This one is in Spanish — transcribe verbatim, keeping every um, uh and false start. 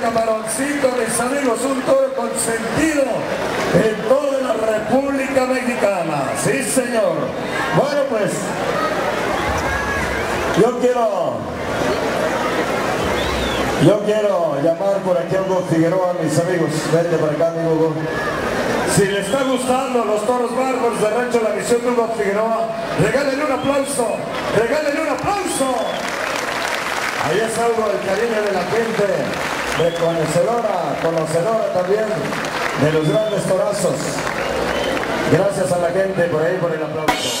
Camaroncito, mis amigos, un toro consentido en toda la República Mexicana. Sí, señor. Bueno, pues yo quiero yo quiero llamar por aquí a Hugo Figueroa, mis amigos. Vente para acá, amigo Hugo. Si le está gustando Los Toros Barbaros de Rancho La Mision de Hugo Figueroa, regálenle un aplauso, regálenle un aplauso. Ahí es algo del cariño de la gente. Reconocedora, conocedora también de los grandes torazos. Gracias a la gente por ahí por el aplauso.